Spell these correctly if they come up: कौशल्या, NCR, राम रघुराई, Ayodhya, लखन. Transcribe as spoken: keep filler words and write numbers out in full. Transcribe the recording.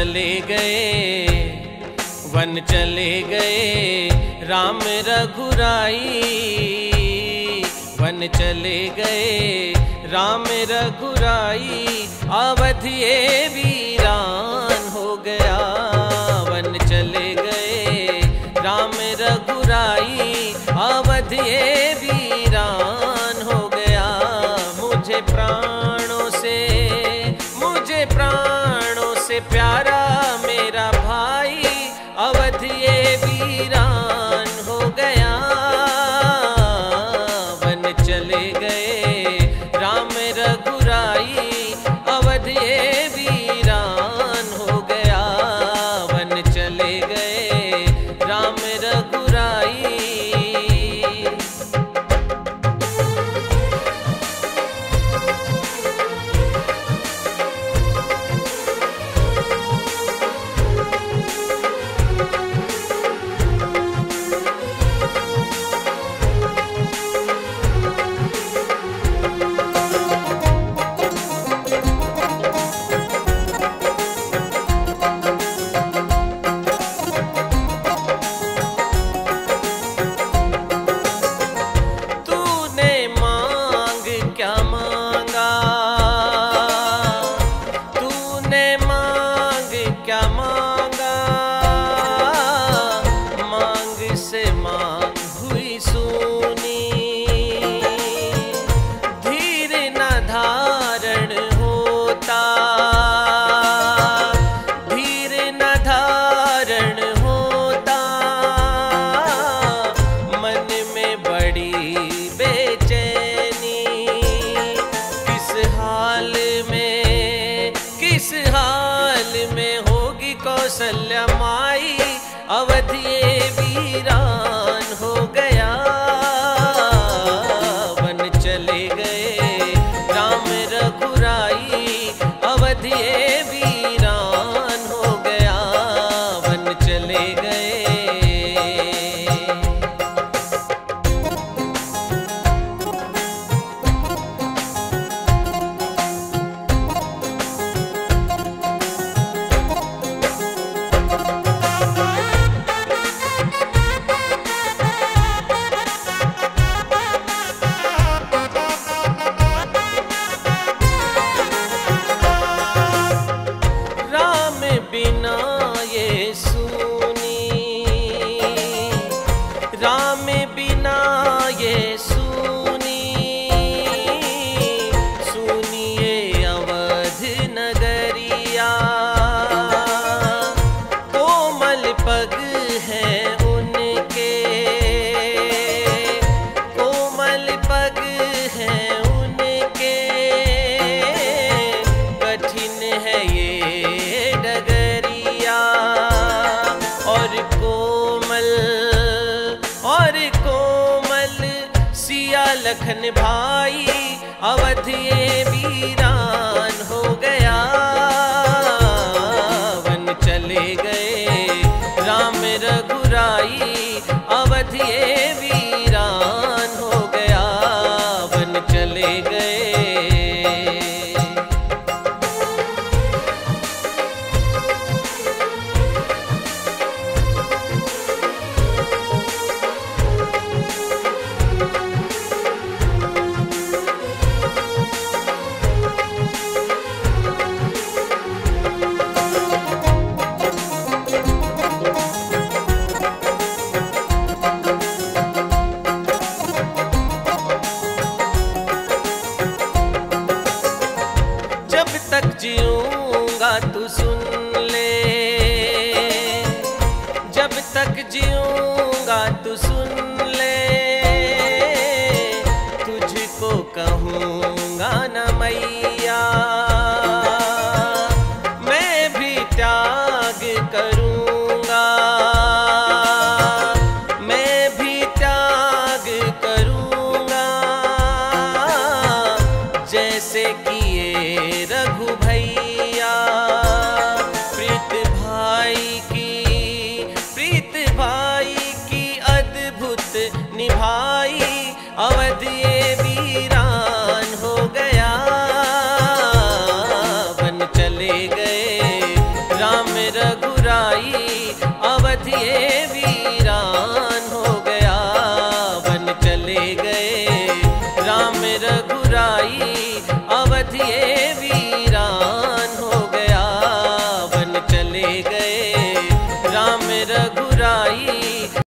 चले गए, वन चले गए राम रघुराई, वन चले गए राम रघुराई। अवध ये वीरान हो गया, वन चले गए राम रघुराई, अवध ये वीरान हो गया। मुझे प्राणों से, मुझे प्राणों से प्यारा मेरा भाई, अवध ये वीरान हो गया। वन चले गए राम रघुराई, अवध ये वीरान हो गया। वन चले गए राम रघुराई। कौशल्या माई, अवध ये वीरान हो गया। वन चले गए राम रघुराई, अवध ये वीरान हो गया। वन चले गए। लखन भाई, अवध ये वीरान हो गया। वन चले गए राम रघुराई, अवध ये वीरान हो गया। वन चले गए। जीऊंगा तू सुन ले, जब तक जीऊंगा तू सुन ले, तुझको कहूँगा न मैया, मैं भी त्याग करूँगा, मैं भी त्याग करूँगा। जैसे किए रघु भैया, प्रीत भाई की, प्रीत भाई की अद्भुत निभाई। अवध ये वीरान हो गया। वन चले गए राम ये वीरान हो गया, वन चले गए राम रघुराई। अवध ये वीरान हो गया, वन चले गए राम रघुराई।